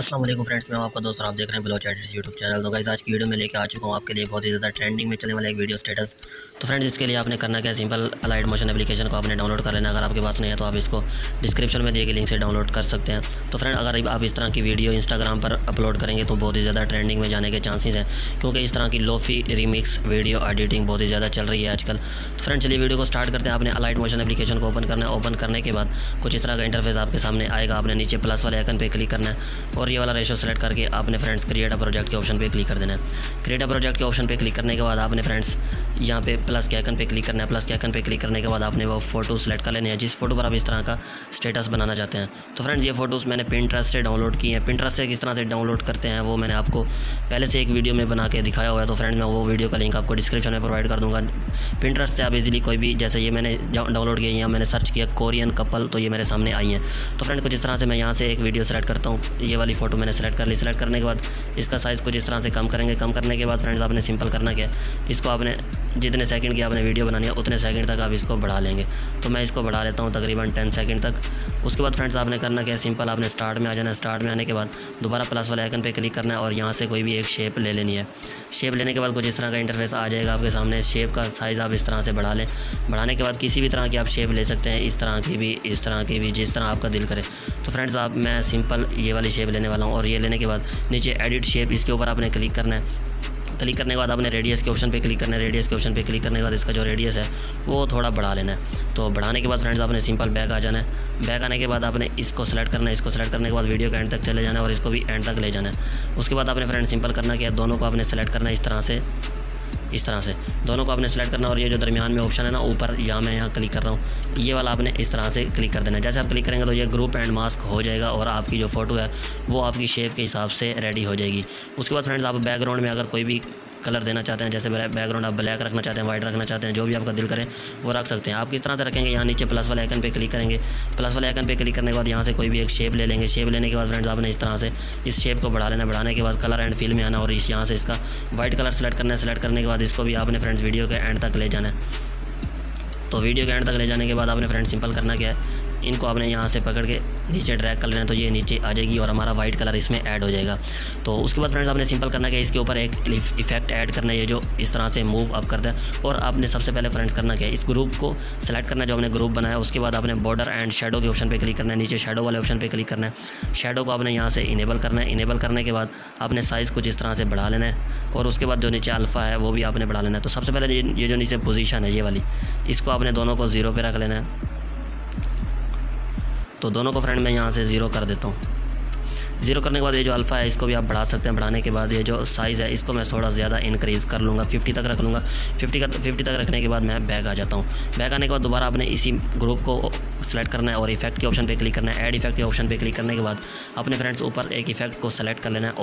अस्सलाम वालेकुम फ्रेंड्स, मैं आपका दोस्त और आप देख रहे हैं ब्लॉच एडिट्स यूट्यूब चैनल। तो गाइस आज की वीडियो में लेके आ चुका हूँ आपके लिए बहुत ही ज़्यादा ट्रेंडिंग में चलने वाला एक वीडियो स्टेटस। तो फ्रेंड्स इसके लिए आपने करना क्या, सिंपल अलाइट मोशन एप्लीकेशन को आपने डाउनलोड कर लेना। अगर आपके पास नहीं है तो आप इसको डिस्क्रिप्शन में दिए गए लिंक से डाउनलोड कर सकते हैं। तो फ्रेंड अगर आप इस तरह की वीडियो इंस्टाग्राम पर अपलोड करेंगे तो बहुत ही ज़्यादा ट्रेंडिंग में जाने के चांसेस हैं, क्योंकि इस तरह की लोफी रीमिक्स वीडियो एडिटिंग बहुत ही ज़्यादा चल रही है आजकल। तो फ्रेंड चलिए वीडियो को स्टार्ट करते हैं। आपने अलाइट मोशन एप्लीकेशन को ओपन करना है। ओपन करने के बाद कुछ इस तरह का इंटरफेस आपके सामने आएगा। आपने नीचे प्लस वाले आइकन पर क्लिक करना है और ये वाला रेशो सेलेक्ट करके आपने फ्रेंड्स क्रिएट अ प्रोजेक्ट के ऑप्शन पे क्लिक कर देना है। क्रिएट अ प्रोजेक्ट के ऑप्शन पे क्लिक करने के बाद आपने फ्रेंड्स यहाँ पे प्लस के आइकन पे क्लिक करना है। प्लस के आइकन पे क्लिक करने के बाद आपने वो फोटो सेलेक्ट कर लेनी है जिस फोटो पर आप इस तरह का स्टेटस बनाना चाहते हैं। तो फ्रेंड्स ये फोटोज़ मैंने पिंटरेस्ट से डाउनलोड की हैं। पिंटरेस्ट से किस तरह से डाउनलोड करते हैं वो मैंने आपको पहले से एक वीडियो में बना के दिखाया हुआ है। तो फ्रेंड मैं वो वीडियो का लिंक आपको डिस्क्रिप्शन में प्रोवाइड कर दूँगा। पिंटरेस्ट से आप इजीली कोई भी, जैसे ये मैंने डाउनलोड किया, यहाँ मैंने सर्च किया कोरियन कपल तो ये मेरे सामने आई हैं। तो फ्रेंड कुछ इस तरह से मैं यहाँ से एक वीडियो सेलेक्ट करता हूँ। ये वाली फोटो मैंने सेलेक्ट कर ली। सेलेक्ट करने के बाद इसका साइज़ कुछ इस तरह से कम करेंगे। कम करने के बाद फ्रेंड्स आपने सिंपल करना क्या, इसको आपने जितने सेकंड की आपने वीडियो बनानी है उतने सेकंड तक आप इसको बढ़ा लेंगे। तो मैं इसको बढ़ा लेता हूँ तकरीबन 10 सेकंड तक। उसके बाद फ्रेंड्स आपने करना क्या, सिंपल आपने स्टार्ट में आ जाना है। स्टार्ट में आने के बाद दोबारा प्लस वाले आइकन पर क्लिक करना है और यहाँ से कोई भी एक शेप ले लेनी है। शेप लेने के बाद कुछ इस तरह का इंटरफेस आ जाएगा आपके सामने। शेप का साइज़ आप इस तरह से बढ़ा लें। बढ़ाने के बाद किसी भी तरह की आप शेप ले सकते हैं, इस तरह की भी, इस तरह की भी, जिस तरह आपका दिल करे। तो फ्रेंड्स आप, मैं सिंपल ये वाली शेप लेने वाला हूँ और ये लेने के बाद नीचे एडिट शेप, इसके ऊपर आपने क्लिक करना है। क्लिक करने के बाद आपने रेडियस के ऑप्शन पे क्लिक करना है। रेडियस के ऑप्शन पे क्लिक करने के बाद इसका जो रेडियस है वो थोड़ा बढ़ा लेना है। तो बढ़ाने के बाद फ्रेंड्स आपने सिंपल बैक आ जाना है। बैक आने के बाद आपने इसको सेलेक्ट करना है। इसको सेलेक्ट करने के बाद वीडियो के एंड तक चले जाना है और इसको भी एंड तक ले जाना है। उसके बाद आपने फ्रेंड सिंपल करना क्या, दोनों को आपने सेलेक्ट करना है इस तरह से दोनों को आपने सेलेक्ट करना और ये जो दरमियान में ऑप्शन है ना ऊपर, यहाँ मैं यहाँ क्लिक कर रहा हूँ, ये वाला आपने इस तरह से क्लिक कर देना है। जैसे आप क्लिक करेंगे तो ये ग्रुप एंड मास्क हो जाएगा और आपकी जो फ़ोटो है वो आपकी शेप के हिसाब से रेडी हो जाएगी। उसके बाद फ्रेंड्स आप बैकग्राउंड में अगर कोई भी कलर देना चाहते हैं, जैसे बैकग्राउंड आप ब्लैक रखना चाहते हैं, वाइट रखना चाहते हैं, जो भी आपका दिल करे वो रख सकते हैं। आप किस तरह से रखेंगे, यहाँ नीचे प्लस वाले आइकन पे क्लिक करेंगे। प्लस वाले आइकन पे क्लिक करने के बाद यहाँ से कोई भी एक शेप ले लेंगे। शेप लेने के बाद फ्रेंड्स आपने इस तरह से इस शेप को बढ़ा लेना। बढ़ाने के बाद कलर एंड फील में आना और इस यहाँ से इसका वाइट कलर सेलेक्ट करना है। सेलेक्ट करने के बाद इसको भी आपने फ्रेंड्स वीडियो के एंड तक ले जाना है। तो वीडियो के एंड तक ले जाने के बाद आपने फ्रेंड्स सिंपल करना क्या है, इनको आपने यहाँ से पकड़ के नीचे ड्रैग कर लेना तो ये नीचे आ जाएगी और हमारा वाइट कलर इसमें ऐड हो जाएगा। तो उसके बाद फ्रेंड्स आपने सिंपल करना क्या, इसके ऊपर एक इफेक्ट ऐड करना है, ये जो इस तरह से मूव अप करता है। और आपने सबसे पहले फ्रेंड्स करना क्या, इस ग्रुप को सेलेक्ट करना जो हमने ग्रुप बनाया। उसके बाद आपने बॉर्डर एंड शेडो के ऑप्शन पर क्लिक करना है। नीचे शेडो वाले ऑप्शन पर क्लिक करना है। शेडो को आपने यहाँ से इनेबल करना है। इनेबल करने के बाद आपने साइज़ कुछ इस तरह से बढ़ा लेना है और उसके बाद जो नीचे अल्फ़ा है वो भी आपने बढ़ा लेना है। तो सबसे पहले ये जो नीचे पोजीशन है ये वाली, इसको आपने दोनों को 0 पे रख लेना है। तो दोनों को फ्रेंड मैं यहाँ से 0 कर देता हूँ। 0 करने के बाद ये जो अल्फ़ा है इसको भी आप बढ़ा सकते हैं। बढ़ाने के बाद ये जो साइज़ है इसको मैं थोड़ा ज़्यादा इंक्रीज़ कर लूँगा, 50 तक रख लूँगा। 50 तक रखने के बाद मैं बैक आ जाता हूँ। बैक आने के बाद दोबारा आपने इसी ग्रुप को सेलेक्ट करना है और इफेक्ट के ऑप्शन पे क्लिक करना है। ऐड इफेक्ट के ऑप्शन पे क्लिक करने के बाद अपने फ्रेंड्स ऊपर एक इफेक्ट को सेलेक्ट कर लेना है,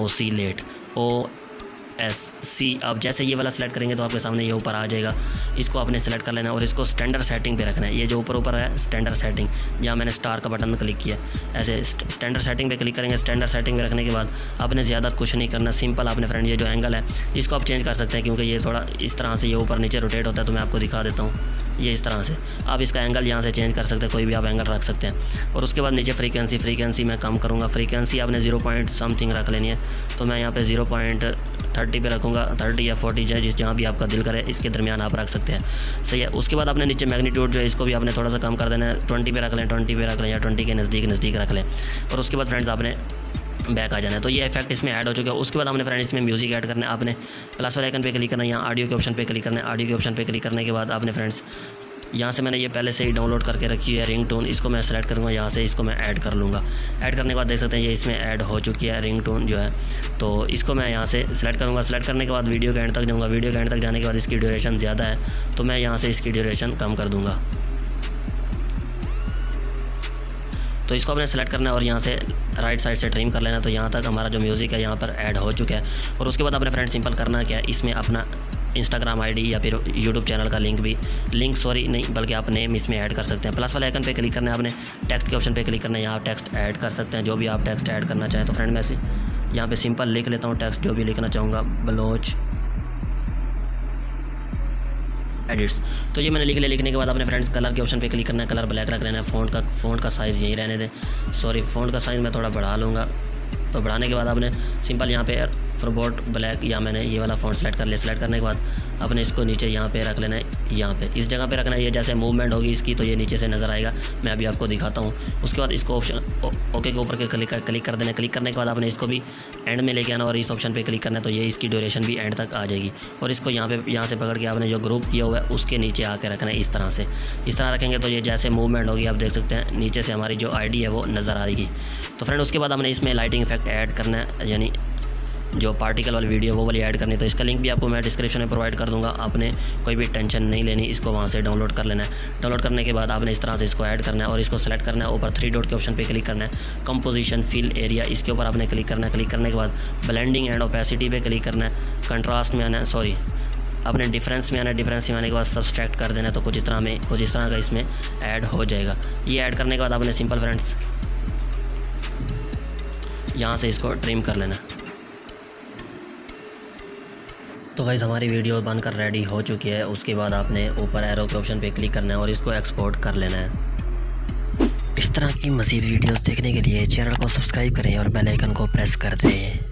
OSC। आप जैसे ये वाला सेलेक्ट करेंगे तो आपके सामने ये ऊपर आ जाएगा। इसको आपने सेलेक्ट कर लेना है और इसको स्टैंडर्ड सेटिंग पे रखना है। ये जो ऊपर है स्टैंडर्ड सेटिंग, जहाँ मैंने स्टार का बटन क्लिक किया, ऐसे स्टैंडर्ड सेटिंग पे क्लिक करेंगे। स्टैंडर्ड सेटिंग पे रखने के बाद आपने ज़्यादा कुछ नहीं करना। सिंपल आपने फ्रेंड ये जो एंगल है इसको आप चेंज कर सकते हैं, क्योंकि ये थोड़ा इस तरह से ये ऊपर नीचे रोटेट होता है। तो मैं आपको दिखा देता हूँ, ये इस तरह से आप इसका एंगल यहाँ से चेंज कर सकते हैं, कोई भी आप एंगल रख सकते हैं। और उसके बाद नीचे फ्रीक्वेंसी मैं कम करूँगा। फ्रीक्वेंसी आपने 0.something रख लेनी है। तो मैं यहाँ पे 0.30 पे रखूँगा, 30 या 40 जिस जहाँ भी आपका दिल करे इसके दरमियान आप रख सकते हैं, सही है। उसके बाद आपने नीचे मैग्नीट्यूड जो है इसको भी आपने थोड़ा सा कम कर देना है। 20 पे रख लें, 20 पे रख लें या 20 के नज़दीक रख लें। और उसके बाद फ्रेंड्स आपने बैक आ जाना है। तो ये इफेक्ट इसमें ऐड हो चुका है। उसके बाद हमने फ्रेंड्स इसमें म्यूज़िक ऐड करना है। आपने प्लस वाले आइकन पे क्लिक करना है, यहाँ ऑडियो के ऑप्शन पे क्लिक करना है। ऑडियो के ऑप्शन पे क्लिक करने के बाद आपने फ्रेंड्स यहाँ से मैंने ये पहले से ही डाउनलोड करके रखी है रिंगटोन, इसको मैं सेलेक्ट करूँगा, यहाँ से इसको मैं ऐड कर लूँगा। ऐड करने के बाद देख सकते हैं ये इसमें ऐड हो चुकी है रिंगटोन जो है। तो इसको मैं यहाँ से सेलेक्ट करूँगा। सेलेक्ट करने के बाद वीडियो के एंड तक जाऊँगा। वीडियो के एंड तक जाने के बाद इसकी ड्यूरेशन ज़्यादा है तो मैं यहाँ से इसकी ड्यूरेशन कम कर दूँगा। तो इसको आपने सेलेक्ट करना है और यहाँ से राइट साइड से ट्रिम कर लेना। तो यहाँ तक हमारा जो म्यूज़िक है यहाँ पर ऐड हो चुका है। और उसके बाद आपने फ्रेंड सिंपल करना क्या है, इसमें अपना इंस्टाग्राम आईडी या फिर यूट्यूब चैनल का बल्कि आप नेम इसमें ऐड कर सकते हैं। प्लस वाले आइकन पे क्लिक करना है। आपने टेक्स्ट के ऑप्शन पे क्लिक करना है, यहाँ आप टेक्स्ट ऐड कर सकते हैं, जो भी आप टेक्स्ट ऐड करना चाहें। तो फ्रेंड मैं यहाँ पर सिंपल लिख लेता हूँ टेक्स्ट जो भी लिखना चाहूँगा, ब्लॉच एडिट्स। तो ये मैंने लिख लिया। लिखने के बाद अपने फ्रेंड्स कलर के ऑप्शन पे क्लिक करना है। कलर ब्लैक रख लेना है। फ़ॉन्ट का साइज़ यहीं रहने दें, सॉरी फ़ॉन्ट का साइज़ मैं थोड़ा बढ़ा लूँगा। तो बढ़ाने के बाद आपने सिंपल यहाँ पे फ्रोबोट ब्लैक या मैंने ये वाला फ़ॉन्ट सेलेक्ट कर लिया। सेलेक्ट करने के बाद आपने इसको नीचे यहाँ पे रख लेना है, यहाँ पे इस जगह पे रखना है। ये जैसे मूवमेंट होगी इसकी तो ये नीचे से नज़र आएगा, मैं अभी आपको दिखाता हूँ। उसके बाद इसको ऑप्शन ओके के ऊपर के क्लिक कर देना। क्लिक करने के बाद आपने इसको भी एंड में लेके आना और इस ऑप्शन पर क्लिक करना है, तो ये इसकी ड्यूरेशन भी एंड तक आ जाएगी। और इसको यहाँ पर यहाँ से पकड़ के आपने जो ग्रुप किया हुआ है उसके नीचे आके रखना है, इस तरह से। इस तरह रखेंगे तो ये जैसे मूवमेंट होगी आप देख सकते हैं नीचे से हमारी जो आईडी है वो नज़र आएगी। तो फ्रेंड उसके बाद हमने इसमें लाइटिंग इफेक्ट ऐड करना है, यानी जो पार्टिकल वाली वीडियो वो वाली ऐड करनी है। तो इसका लिंक भी आपको मैं डिस्क्रिप्शन में प्रोवाइड कर दूंगा, आपने कोई भी टेंशन नहीं लेनी, इसको वहाँ से डाउनलोड कर लेना है। डाउनलोड करने के बाद आपने इस तरह से इसको ऐड करना है और इसको सेलेक्ट करना है, ऊपर 3 डॉट के ऑप्शन पे क्लिक करना है, कंपोजिशन फिल एरिया इसके ऊपर आपने क्लिक करना है। क्लिक करने के बाद ब्लेंडिंग एंड ओपेसिटी पे क्लिक करना है, कंट्रास्ट में आना है, सॉरी अपने डिफरेंस में आना है। डिफरेंस में आने के बाद सब्सट्रैक्ट कर देना है, तो कुछ इस तरह का इसमें ऐड हो जाएगा। ये ऐड करने के बाद आपने सिंपल फ्रेंड्स यहाँ से इसको ट्रिम कर लेना। तो गाइस हमारी वीडियो बनकर रेडी हो चुकी है। उसके बाद आपने ऊपर एरो के ऑप्शन पे क्लिक करना है और इसको एक्सपोर्ट कर लेना है। इस तरह की मज़ीद वीडियोस देखने के लिए चैनल को सब्सक्राइब करें और बेल आइकन को प्रेस कर दें।